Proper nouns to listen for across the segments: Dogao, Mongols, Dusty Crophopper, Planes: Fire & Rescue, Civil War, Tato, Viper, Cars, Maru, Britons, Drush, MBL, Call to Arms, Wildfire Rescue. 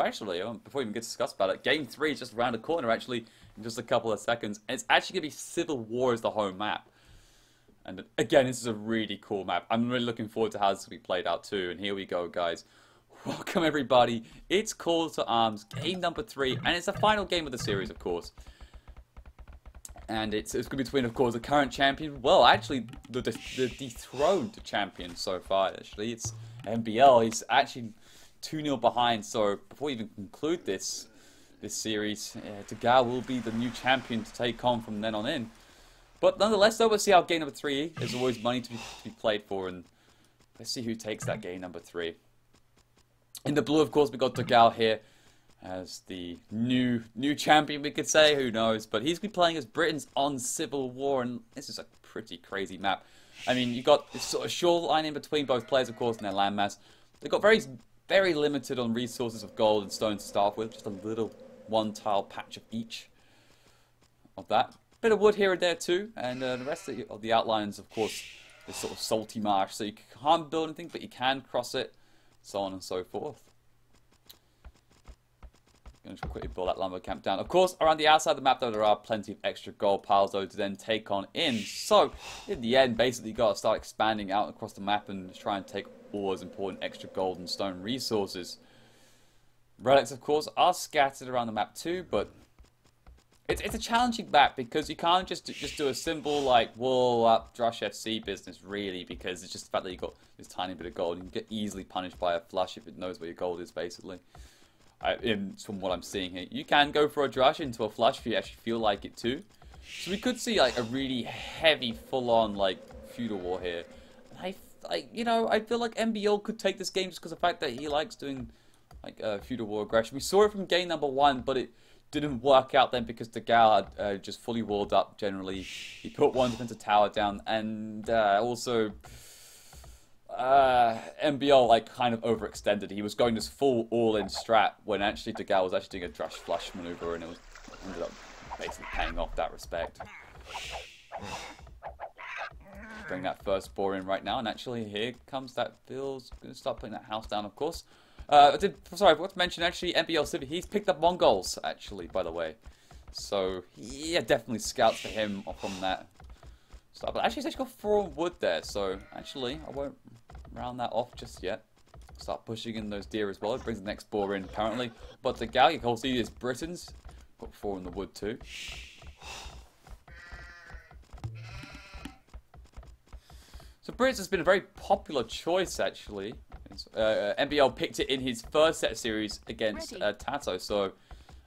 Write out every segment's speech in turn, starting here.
Actually, before we even get to discuss about it, Game 3 is just around the corner, actually, in just a couple of seconds. And it's actually going to be Civil War as the home map. And again, this is a really cool map. I'm really looking forward to how this will be played out too. And here we go, guys. Welcome, everybody. It's Call to Arms, game number 3. And it's the final game of the series, of course. And it's going to be between, of course, the current champion. Well, actually, the dethroned champion so far, actually. It's MBL. He's actually 2-0 behind, so before we even conclude this series, Dogao will be the new champion to take on from then on in. But nonetheless, though, we'll see how game number 3 is. Always money to be played for, and let's see who takes that game number 3. In the blue, of course, we got Dogao here as the new champion, we could say. Who knows? But he's been playing as Britons on Civil War, and this is a pretty crazy map. I mean, you got this sort of shoreline in between both players, of course, and their landmass. They've got very limited on resources of gold and stone to start with, just a little one-tile patch of each of that. Bit of wood here and there too, and the rest of the outlines, of course, this sort of salty marsh, so you can't build anything, but you can cross it, so on and so forth. I'm going to quickly build that lumber camp down. Of course, around the outside of the map, though, there are plenty of extra gold piles, though, to then take on in. So, in the end, basically, you've got to start expanding out across the map and try and take all those important extra gold and stone resources. Relics, of course, are scattered around the map too, but it's a challenging map because you can't just do a simple like wall up Drush FC business really, because it's just the fact that you've got this tiny bit of gold. You can get easily punished by a flush if it knows where your gold is, basically. From what I'm seeing here, you can go for a Drush into a flush if you actually feel like it too. So we could see like a really heavy full-on like feudal war here. Like, you know, I feel like MBL could take this game just because of the fact that he likes doing, like, feudal war aggression. We saw it from game number 1, but it didn't work out then because Dogao had just fully walled up, generally. He put one defensive tower down, and also MBL, like, kind of overextended. He was going this full all-in strat when actually Dogao was actually doing a Drush Flush maneuver, and it was ended up basically paying off that respect. Bring that first bore in right now, and actually here comes that Phil's gonna start putting that house down, of course. Sorry, I forgot to mention actually MBL Civic, he's picked up Mongols actually, by the way. So yeah, definitely scouts for him from that stuff. But actually he's actually got 4 wood there, so actually I won't round that off just yet. Start pushing in those deer as well. It brings the next bore in apparently. But the Gal, you can also see is Britons. Got 4 in the wood too. So Brits has been a very popular choice, actually. MBL picked it in his first set of series against Tato, so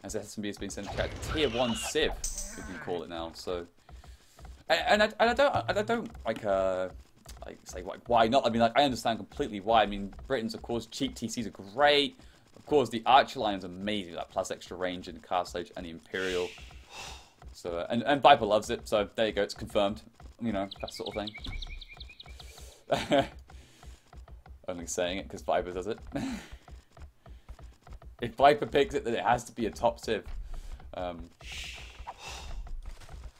as SMB has been sent to Tier 1 Civ, we can call it now. So, and I don't say like why not? I mean, like I understand completely why. I mean, Britons, of course, cheap TCs are great. Of course, the Archer Line is amazing, that like, plus extra range in the Castlage and the Imperial. So and Viper loves it. So there you go, it's confirmed. You know, that sort of thing. Only saying it because Viper does it. If Viper picks it, then it has to be a top tip. And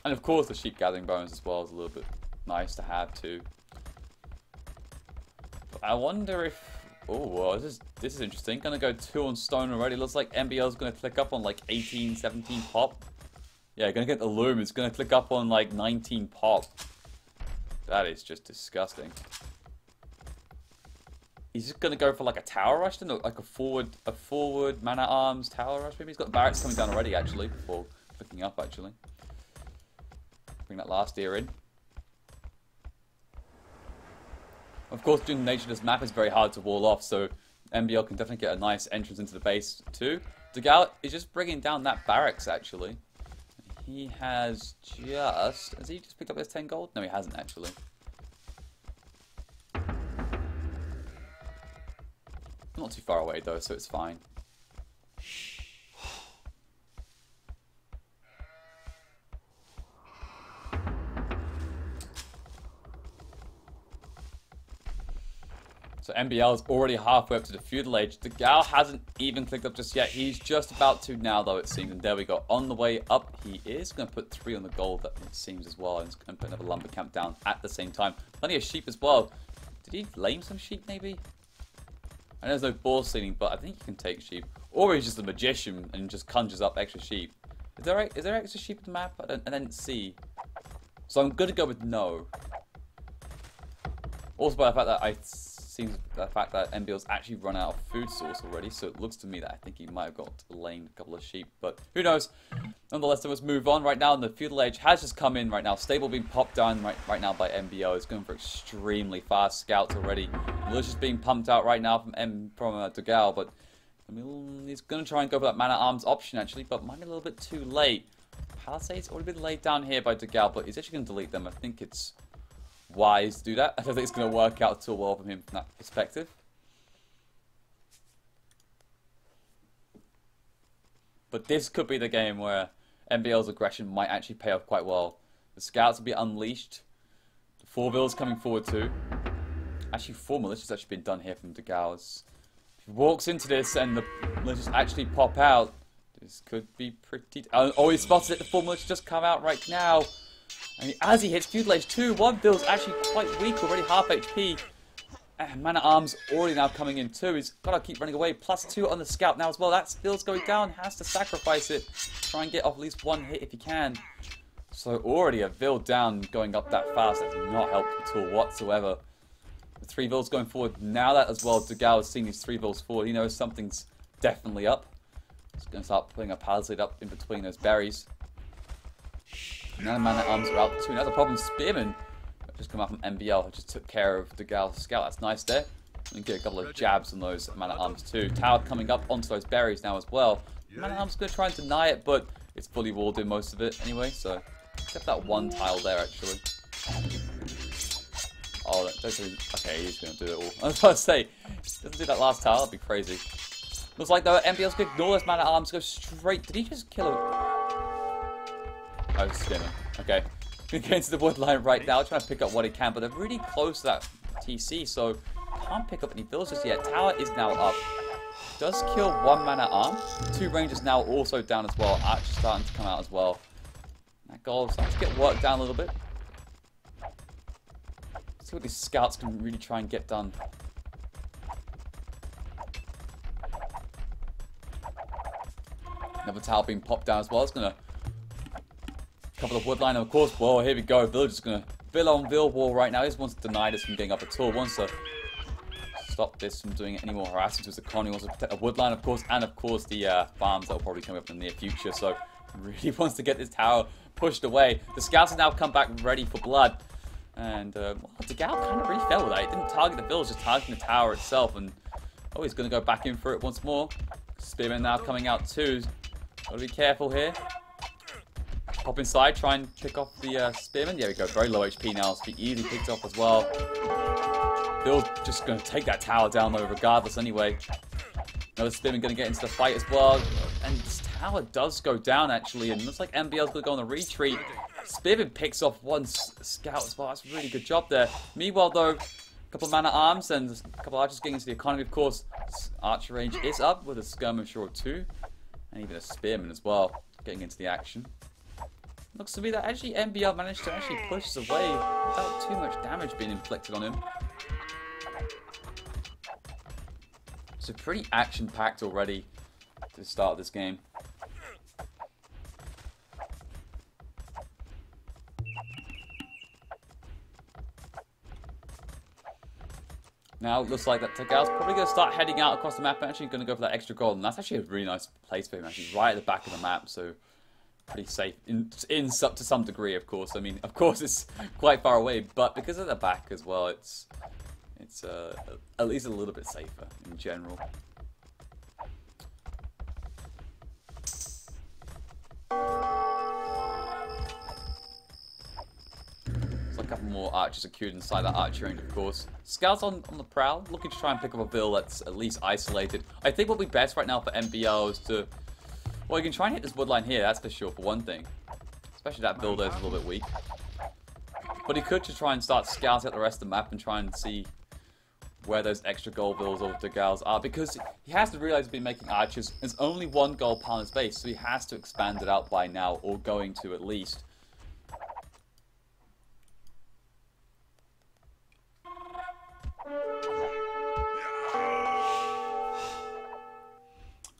of course the sheep gathering bones as well is a little bit nice to have too. But I wonder if... Oh, well, this is interesting. Gonna go 2 on stone already. Looks like MBL's gonna click up on like 18, 17 pop. Yeah, gonna get the loom. It's gonna click up on like 19 pop. That is just disgusting. He's just gonna go for like a tower rush, then like a forward man at arms tower rush. Maybe he's got barracks coming down already actually before clicking up actually. Bring that last deer in. Of course, doing the nature of this map is very hard to wall off, so MBL can definitely get a nice entrance into the base too. Dogao is just bringing down that barracks actually. He has he just picked up his 10 gold? No, he hasn't actually. Not too far away though, so it's fine. So MBL is already halfway up to the feudal age. Dogao hasn't even clicked up just yet. He's just about to now, though, it seems. And there we go. On the way up, he is going to put 3 on the gold, that it seems, as well. And put another lumber camp down at the same time. Plenty of sheep as well. Did he lame some sheep, maybe? I know there's no boar stealing, but I think you can take sheep. Or he's just a magician and just conjures up extra sheep. Is there extra sheep in the map? I didn't see. So I'm gonna go with no. Also by the fact that MBL's actually run out of food source already, so it looks to me that I think he might have got lamed a couple of sheep, but who knows? Nonetheless, let's move on right now, and the feudal age has just come in right now. Stable being popped down right now by MBL. It's going for extremely fast scouts already. Militia's being pumped out right now from Dogao, but I mean, he's going to try and go for that man-at-arms option actually, but might be a little bit too late. Palisade's already been laid down here by Dogao, but he's actually going to delete them. I think it's wise to do that. I don't think it's going to work out too well from him from that perspective. But this could be the game where MBL's aggression might actually pay off quite well. The scouts will be unleashed. The 4 bills coming forward too. Actually, 4 militias actually been done here from Dogao's. If he walks into this and the militias actually pop out, this could be pretty... Oh, he spotted it. The 4 militias just come out right now. And as he hits feudal age 2, 1 bill's actually quite weak already, half HP. And man-at-arms already now coming in too. He's got to keep running away. +2 on the scout now as well. That bill's going down. Has to sacrifice it. Try and get off at least 1 hit if he can. So already a bill down going up that fast. That's not helpful at all whatsoever. The 3 bills going forward. Now that as well, Dogao is seeing these 3 bills forward. He knows something's definitely up. He's going to start putting a palisade up in between those berries. Now the man-at-arms are out too. Now the problem, Spearman just come out from MBL, who just took care of Dogao's scout. That's nice there. And get a couple of jabs on those man-at-arms too. Tower coming up onto those berries now as well. Man-at-arms going to try and deny it, but it's fully walled in most of it anyway, so... Except that 1 tile there, actually. Oh, okay, he's going to do it all. I was about to say, if he doesn't do that last tile, that'd be crazy. Looks like, though, MBL's going to ignore this man-at-arms, go straight... Did he just kill him? Oh, Skinner. Okay. Going to the borderline right now, trying to pick up what he can, but they're really close to that TC, so can't pick up any bills just yet. Tower is now up. Does kill 1 man-at-arm. 2 rangers now also down as well. Arch starting to come out as well. That goal is starting to get worked down a little bit. Let's see what these scouts can really try and get done. Another tower being popped down as well. It's going to couple of woodline, and of course, well, here we go. Village is going to bill on Ville Wall right now. He just wants to deny this from getting up at all. Wants to stop this from doing any more harassment to the colony. Wants to protect the woodline, of course, and of course the farms that will probably come up in the near future. So, really wants to get this tower pushed away. The scouts have now come back ready for blood. And Dogao kind of really fell with that. He didn't target the village, just targeting the tower itself. And oh, he's going to go back in for it once more. Spearman now coming out too. Got to be careful here. Pop inside, try and pick off the Spearman. There we go, very low HP now, so he easily picked off as well. Bill's just going to take that tower down though, regardless anyway. Another Spearman going to get into the fight as well. And this tower does go down actually, and looks like MBL's going to go on a retreat. Spearman picks off 1 scout as well, that's a really good job there. Meanwhile though, a couple of man-at-arms and a couple of archers getting into the economy of course. Archer range is up with a skirmisher or 2, and even a Spearman as well, getting into the action. Looks to me that actually MBL managed to actually push this away without too much damage being inflicted on him. So pretty action-packed already to start this game. Now it looks like that Dogao's probably going to start heading out across the map and actually going to go for that extra gold. And that's actually a really nice place for him, actually, right at the back of the map. So... pretty safe, to some degree, of course. I mean, of course, it's quite far away, but because of the back as well, it's at least a little bit safer in general. There's a couple more archers secured inside that archer range, of course. Scouts on the prowl, looking to try and pick up a bill that's at least isolated. I think what would be best right now for MBL is to... well, you can try and hit this woodline here, that's for sure, for one thing. Especially that builder is a little bit weak. But he could just try and start scouting out the rest of the map and try and see where those extra gold bills or Dogao's are. Because he has to realize he's been making archers. There's only 1 gold pound in space, so he has to expand it out by now, or going to at least.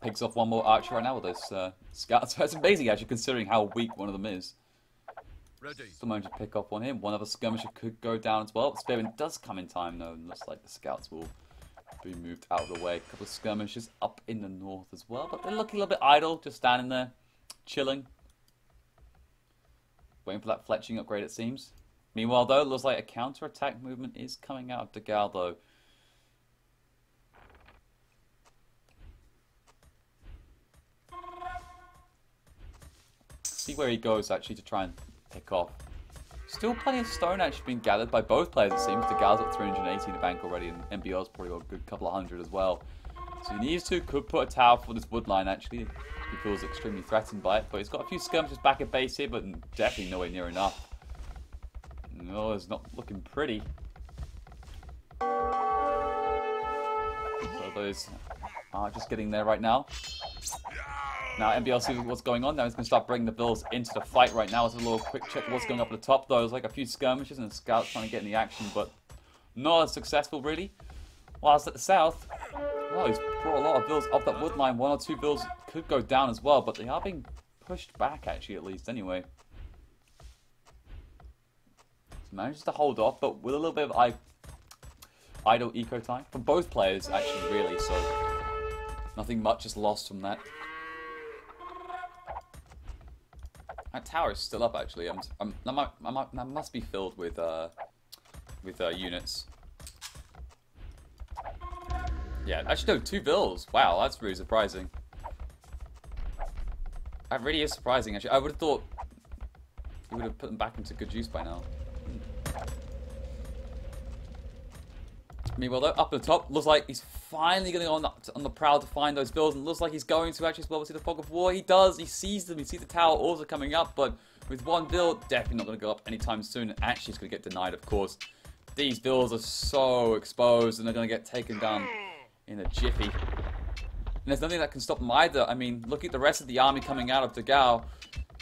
pigs off one more archer right now with those scouts. That's amazing, actually, considering how weak one of them is. Someone should pick up on him. One other skirmisher could go down as well. Spearman does come in time, though. Looks like the scouts will be moved out of the way. A couple of skirmishers up in the north as well, but they're looking a little bit idle, just standing there, chilling. Waiting for that fletching upgrade, it seems. Meanwhile, though, it looks like a counter-attack movement is coming out of Dogao, though. See where he goes, actually, to try and pick off. Still plenty of stone actually being gathered by both players, it seems. Dogao's at 380 in the bank already, and MBL's probably got a good couple of hundred as well. So these two could put a tower for this wood line, actually. He feels extremely threatened by it, but he's got a few skirmishes back at base here, but definitely nowhere near enough. No, it's not looking pretty. So those are just getting there right now. Now MBL sees what's going on. Now he's going to start bringing the bills into the fight right now. It's a little quick check what's going up at the top, though. There's like a few skirmishes and the scouts trying to get in the action, but not as successful really. Whilst at the south, well, he's brought a lot of bills up that wood line. One or two bills could go down as well, but they are being pushed back actually, at least anyway. So manages to hold off, but with a little bit of idle eco time from both players actually, really. So nothing much is lost from that. My tower is still up actually. I must be filled with units. Yeah, actually no, two bills. Wow, that's really surprising. That really is surprising actually. I would have thought we would have put them back into good use by now. Meanwhile, though, up at the top, looks like he's finally going to go on the prowl to find those bills, and looks like he's going to actually as well see the fog of war. He does, he sees them, he sees the tower also coming up, but with one bill, definitely not going to go up anytime soon, and actually it's going to get denied, of course. These bills are so exposed, and they're going to get taken down in a jiffy. And there's nothing that can stop them either. I mean, look at the rest of the army coming out of Dogao.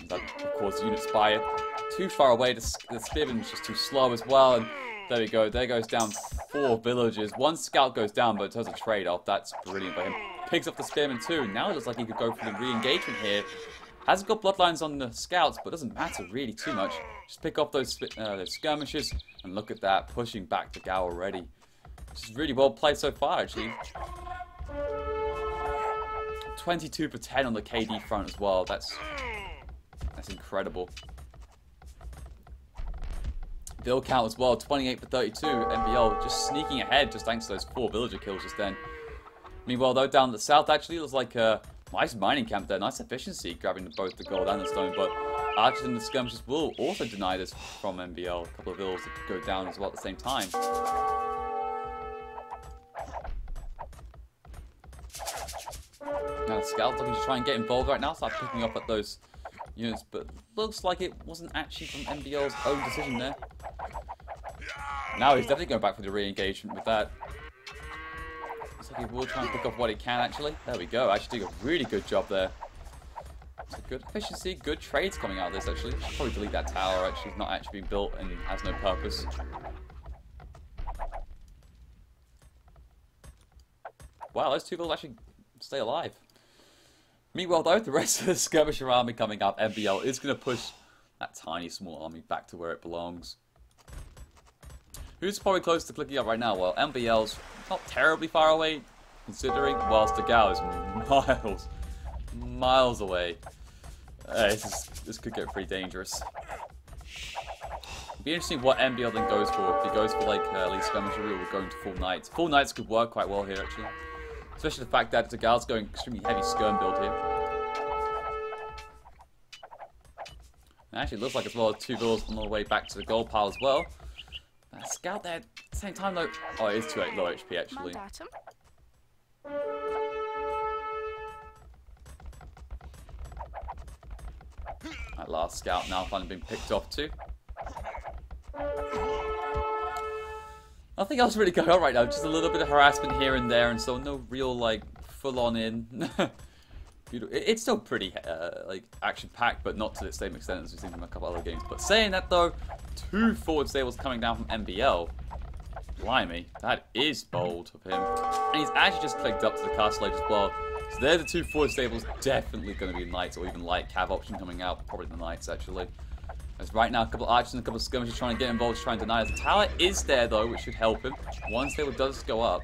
Of course, units by it. Too far away, the spearman's just too slow as well, and there we go, there goes down four villages. One scout goes down, but it does a trade-off. That's brilliant by him. Picks up the spearman too. Now it looks like he could go for the re-engagement here. Hasn't got bloodlines on the scouts, but doesn't matter really too much. Just pick up those skirmishes, and look at that, pushing back the Dogao already. Which is really well played so far, actually. 22 for 10 on the KD front as well. That's incredible. Bill count as well, 28 for 32. MBL just sneaking ahead, just thanks to those four villager kills just then. Meanwhile, though, down the south, actually, it was like a nice mining camp there. Nice efficiency, grabbing both the gold and the stone. But archers and the skirmishers will also deny this from MBL. A couple of bills that could go down as well at the same time. Now, the scouts looking to try and get involved right now. Start picking up at those units, but looks like it wasn't actually from MBL's own decision there. Now he's definitely going back for the re-engagement with that. Looks like he will try and pick up what he can, actually. There we go, actually doing a really good job there. So good efficiency, good trades coming out of this, actually. I'll probably delete that tower, actually. It's not actually been built and has no purpose. Wow, those two builds actually stay alive. Meanwhile, though, the rest of the skirmisher army coming up, MBL is going to push that tiny, small army back to where it belongs. Who's probably close to clicking up right now? Well, MBL's not terribly far away, considering, whilst Dogao is miles away. This could get pretty dangerous. It'd be interesting what MBL then goes for. If he goes for, like, least skirmisher, we're going to full knights. Full knights could work quite well here, actually. Especially the fact that Dogao's going extremely heavy skirm build here. And actually, it looks like as well two bills on the way back to the gold pile as well. That scout there at the same time though. Oh, it is too low HP actually. That last scout now finally been picked off too. Nothing else really going on right now, just a little bit of harassment here and there, and so no real, like, full-on in. Beautiful. It's still pretty, like, action-packed, but not to the same extent as we've seen from a couple other games. But saying that, though, two forward stables coming down from MBL. Blimey, that is bold of him. And he's actually just clicked up to the castle age as well, so They're the two forward stables. Definitely going to be knights or even light cav option coming out. Probably the knights, actually. As right now, a couple of archers and a couple of skirmishers trying to get involved, trying to deny us. The tower is there, though, which should help him. One stable does go up.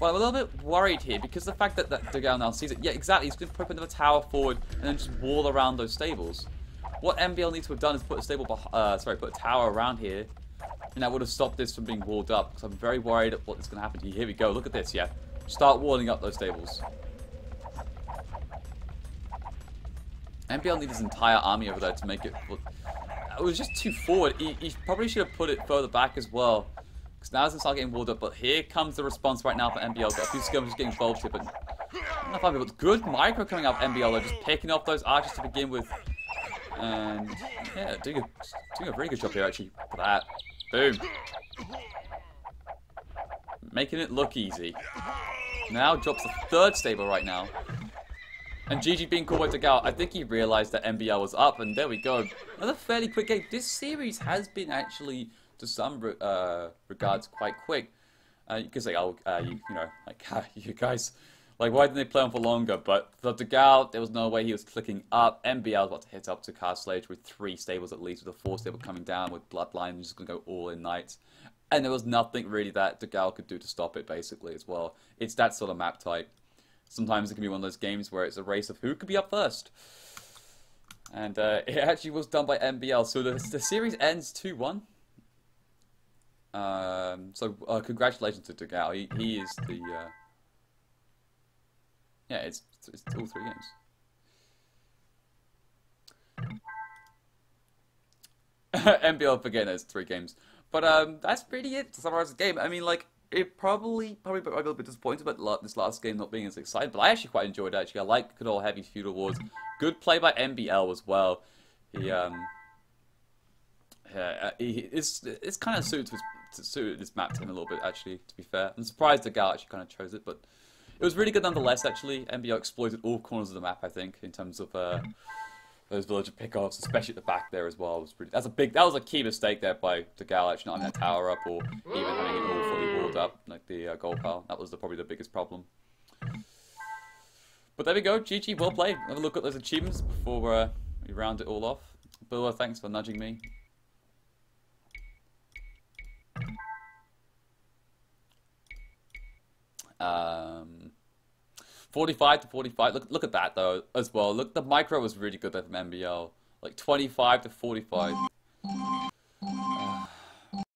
Well, I'm a little bit worried here because the fact that, Dogao now sees it. Yeah, exactly. He's going to put another tower forward and then just wall around those stables. What MBL needs to have done is put a stable, put a tower around here. And that would have stopped this from being walled up, because I'm very worried at what's going to happen to you. Here we go, look at this, yeah. Start walling up those stables. MBL needs his entire army over there to make it... Well, it was just too forward. He probably should have put it further back as well, because now it's going to start getting walled up. But here comes the response right now for MBL. Got a few skirmishes getting involved here, but... Not five people. Good micro coming up MBL, though, just picking off those archers to begin with. And yeah, doing a really good job here, actually. Look at that. Boom. Making it look easy. Now drops the third stable right now. And GG being called by Dogao. I think he realized that MBL was up, and there we go. Another fairly quick game. This series has been actually, to some regards, quite quick. You could say, oh, you know, like, you guys, like, why didn't they play on for longer? But for Dogao, there was no way he was clicking up. MBL was about to hit up to Castlage with three stables at least, with a fourth stable coming down with Bloodline, just going to go all in knights. And there was nothing really that Dogao could do to stop it, basically, as well. It's that sort of map type. Sometimes it can be one of those games where it's a race of who could be up first. And it actually was done by MBL. So the series ends 2-1. Congratulations to Dogao. He is the... Yeah, it's all three games. MBL forgetting it's three games. But that's pretty it to summarize the game. I mean, like, it probably I'm a little bit disappointed about this last game not being as exciting. But I actually quite enjoyed it, actually. I like good old heavy feudal wars. Good play by MBL as well. It's kind of suited this map to him a little bit, actually, to be fair. I'm surprised Dogao actually kind of chose it, but... It was really good nonetheless, actually. MBL exploited all corners of the map, I think, in terms of those villager pickoffs, especially at the back there as well. That was a key mistake there by Dogao, actually, not having that tower up or even having it all fully walled up, like the goal pile. That was probably the biggest problem. But there we go, GG, well played. Have a look at those achievements before we round it all off. Bula, thanks for nudging me. Um, 45 to 45. Look at that though as well. Look, the micro was really good there from MBL. Like 25 to 45.